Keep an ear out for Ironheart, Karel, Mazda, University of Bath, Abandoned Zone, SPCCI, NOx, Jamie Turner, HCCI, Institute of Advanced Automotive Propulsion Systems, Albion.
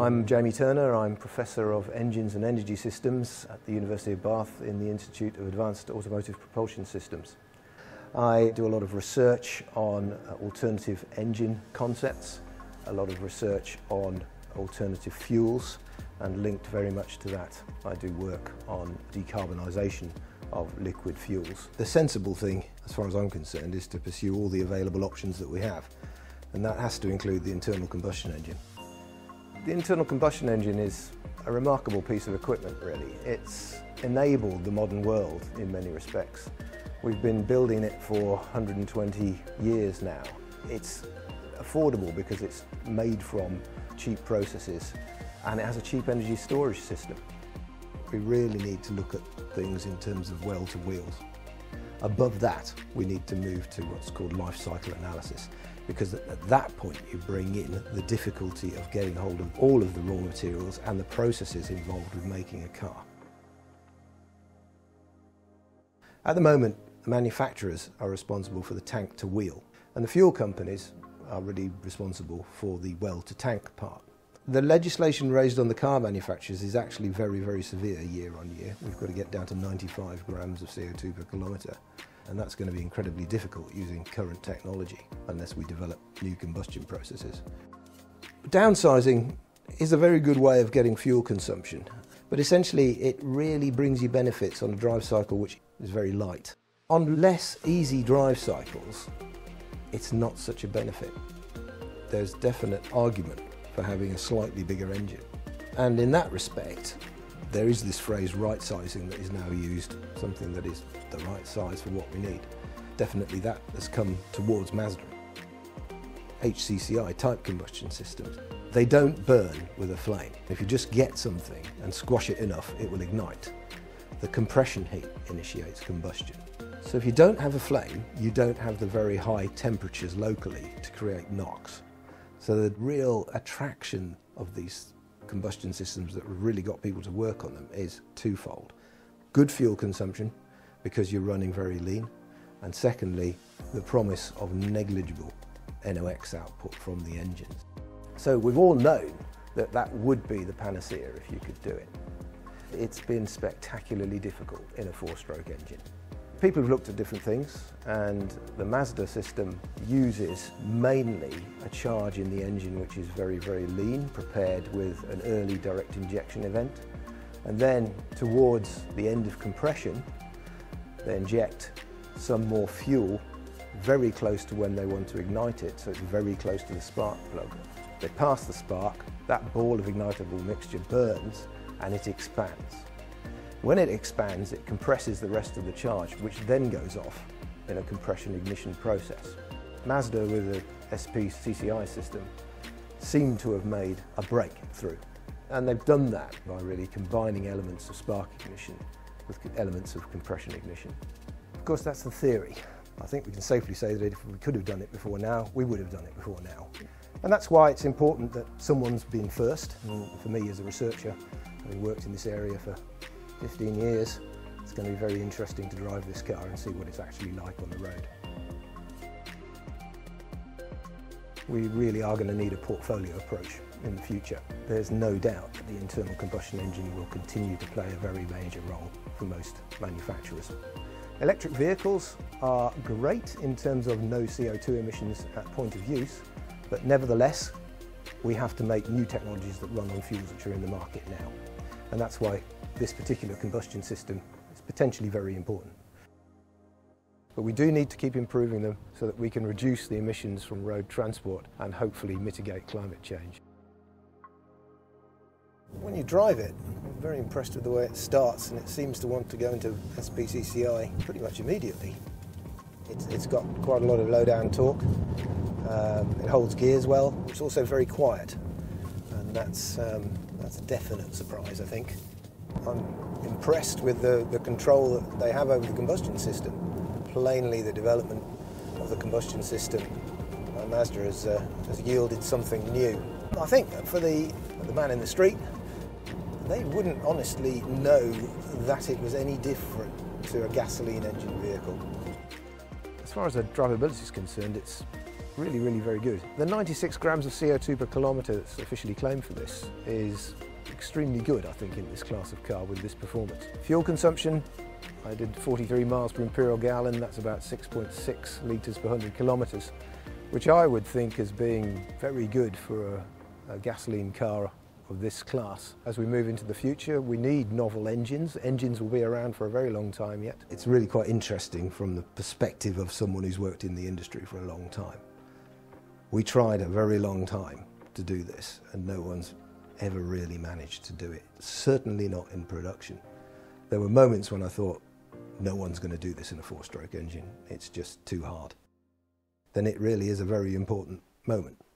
I'm Jamie Turner. I'm Professor of Engines and Energy Systems at the University of Bath in the Institute of Advanced Automotive Propulsion Systems. I do a lot of research on alternative engine concepts, a lot of research on alternative fuels, and linked very much to that, I do work on decarbonisation of liquid fuels. The sensible thing, as far as I'm concerned, is to pursue all the available options that we have, and that has to include the internal combustion engine. The internal combustion engine is a remarkable piece of equipment, really. It's enabled the modern world in many respects. We've been building it for 120 years now. It's affordable because it's made from cheap processes, and it has a cheap energy storage system. We really need to look at things in terms of well to wheels. Above that, we need to move to what's called life cycle analysis, because at that point you bring in the difficulty of getting hold of all of the raw materials and the processes involved with making a car. At the moment, the manufacturers are responsible for the tank to wheel, and the fuel companies are really responsible for the well to tank part. The legislation raised on the car manufacturers is actually very, very severe year on year. We've got to get down to 95 grams of CO2 per kilometre, and that's going to be incredibly difficult using current technology unless we develop new combustion processes. Downsizing is a very good way of getting fuel consumption, but essentially it really brings you benefits on a drive cycle which is very light. On less easy drive cycles, it's not such a benefit. There's definite argument for having a slightly bigger engine. And in that respect, there is this phrase right sizing that is now used, something that is the right size for what we need. Definitely that has come towards Mazda. HCCI type combustion systems, they don't burn with a flame. If you just get something and squash it enough, it will ignite. The compression heat initiates combustion. So if you don't have a flame, you don't have the very high temperatures locally to create NOx. So the real attraction of these combustion systems that have really got people to work on them is twofold. Good fuel consumption, because you're running very lean, and secondly, the promise of negligible NOx output from the engines. So we've all known that that would be the panacea if you could do it. It's been spectacularly difficult in a four-stroke engine. People have looked at different things, and the Mazda system uses mainly a charge in the engine which is very, very lean, prepared with an early direct injection event. And then towards the end of compression, they inject some more fuel very close to when they want to ignite it, so it's very close to the spark plug. They pass the spark, that ball of ignitable mixture burns and it expands. When it expands, it compresses the rest of the charge, which then goes off in a compression ignition process. Mazda with the SPCCI system seemed to have made a breakthrough, and they've done that by really combining elements of spark ignition with elements of compression ignition. Of course, that's the theory. I think we can safely say that if we could have done it before now, we would have done it before now. And that's why it's important that someone's been first. And for me as a researcher, having worked in this area for 15 years, it's going to be very interesting to drive this car and see what it's actually like on the road. We really are going to need a portfolio approach in the future. There's no doubt that the internal combustion engine will continue to play a very major role for most manufacturers. Electric vehicles are great in terms of no CO2 emissions at point of use, but nevertheless, we have to make new technologies that run on fuels which are in the market now. And that's why this particular combustion system is potentially very important. But we do need to keep improving them so that we can reduce the emissions from road transport and hopefully mitigate climate change. When you drive it, I'm very impressed with the way it starts, and it seems to want to go into SPCCI pretty much immediately. It's got quite a lot of low-down torque, it holds gears well, it's also very quiet, and that's a definite surprise, I think. I'm impressed with the control that they have over the combustion system. Plainly, the development of the combustion system by Mazda has yielded something new. I think for the man in the street, they wouldn't honestly know that it was any different to a gasoline engine vehicle. As far as the drivability is concerned, it's really, really very good. The 96 grams of CO2 per kilometre that's officially claimed for this is extremely good, I think, in this class of car with this performance. Fuel consumption, I did 43 miles per imperial gallon, that's about 6.6 litres per 100 kilometres, which I would think as being very good for a gasoline car of this class. As we move into the future, we need novel engines. Engines will be around for a very long time yet. It's really quite interesting from the perspective of someone who's worked in the industry for a long time. We tried a very long time to do this, and no one's ever really managed to do it. Certainly not in production. There were moments when I thought, no one's going to do this in a four-stroke engine. It's just too hard. Then it really is a very important moment.